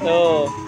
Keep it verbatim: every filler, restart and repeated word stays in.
Tuh.